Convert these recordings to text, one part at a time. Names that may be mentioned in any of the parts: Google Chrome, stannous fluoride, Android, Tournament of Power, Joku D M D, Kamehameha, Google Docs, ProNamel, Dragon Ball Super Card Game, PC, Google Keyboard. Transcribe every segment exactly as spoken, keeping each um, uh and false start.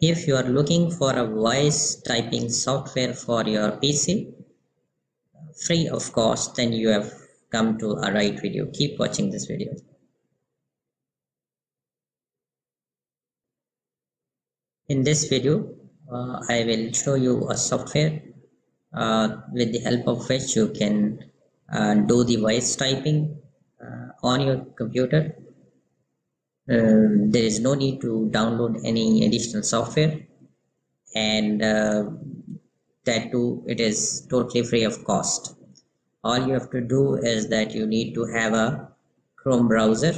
If you are looking for a voice typing software for your P C, free of cost, then you have come to a right video. Keep watching this video. In this video, uh, I will show you a software uh, with the help of which you can uh, do the voice typing uh, on your computer. Uh, there is no need to download any additional software, and uh, that too it is totally free of cost. All you have to do is that you need to have a Chrome browser,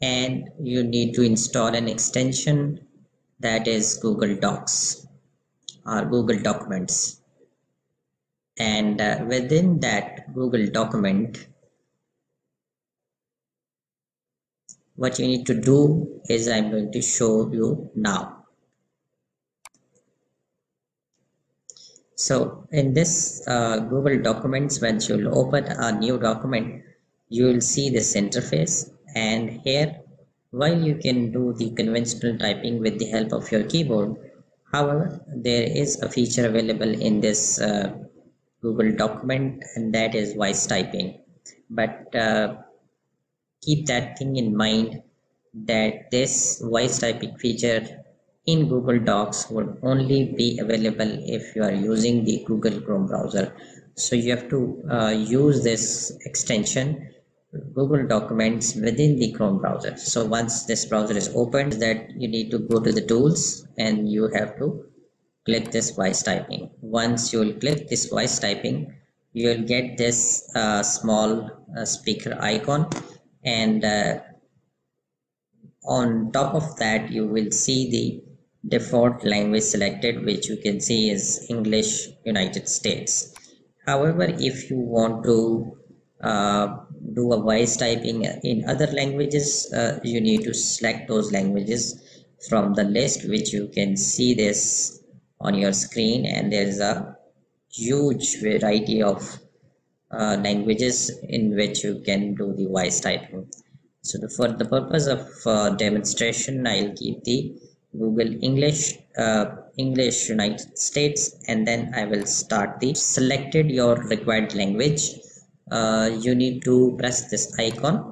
and you need to install an extension that is Google Docs or Google Documents, and uh, within that Google document, what you need to do is I'm going to show you now. So in this uh, Google Documents, once you'll open a new document, you will see this interface, and here while you can do the conventional typing with the help of your keyboard, however there is a feature available in this uh, Google document, and that is voice typing. But uh, keep that thing in mind that this voice typing feature in Google Docs would only be available if you are using the Google Chrome browser. So you have to uh, use this extension Google Documents within the Chrome browser. So once this browser is opened, that you need to go to the tools, and you have to click this voice typing. Once you will click this voice typing, you will get this uh, small uh, speaker icon, and uh, on top of that you will see the default language selected, which you can see is English United States. However, if you want to uh, do a voice typing in other languages, uh, you need to select those languages from the list, which you can see this on your screen, and there is a huge variety of Uh, languages in which you can do the voice typing. So the, for the purpose of uh, demonstration, I'll keep the Google English uh, English United States, and then I will start the selected your required language. Uh, you need to press this icon,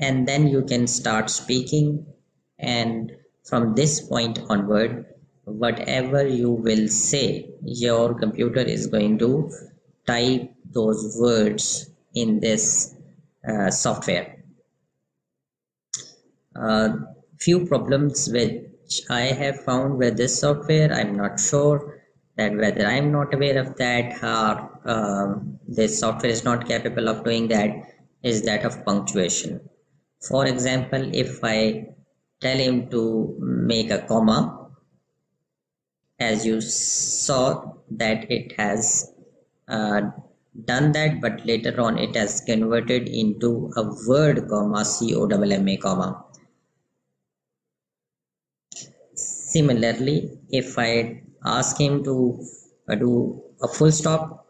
and then you can start speaking, and from this point onward, whatever you will say, your computer is going to type those words in this uh, software. Uh, few problems which I have found with this software, I'm not sure that whether I'm not aware of that or uh, this software is not capable of doing that, is that of punctuation. For example, if I tell him to make a comma, as you saw that it has uh, done that, but later on it has converted into a word comma, C O M M A comma. Similarly, if I ask him to uh, do a full stop,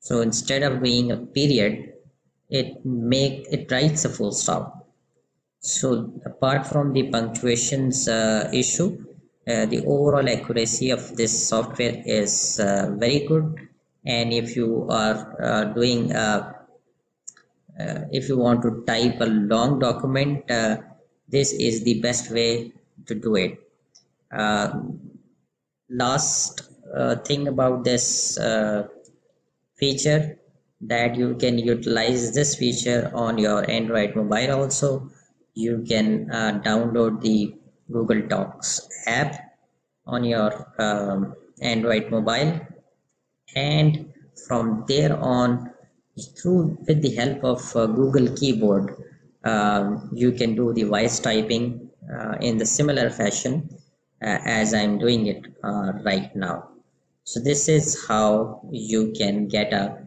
so instead of being a period, it make it writes a full stop. So apart from the punctuations uh, issue, uh, the overall accuracy of this software is uh, very good, and if you are uh, doing uh, uh, if you want to type a long document, uh, this is the best way to do it. Uh, last uh, thing about this uh, feature, that you can utilize this feature on your Android mobile also. You can uh, download the Google Docs app on your um, Android mobile, and from there on, through with the help of uh, Google keyboard, um, you can do the voice typing uh, in the similar fashion uh, as I'm doing it uh, right now. So this is how you can get a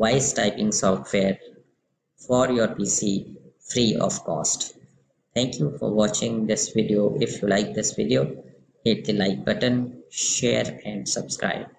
voice typing software for your P C free of cost. Thank you for watching this video. If you like this video, hit the like button, share and subscribe.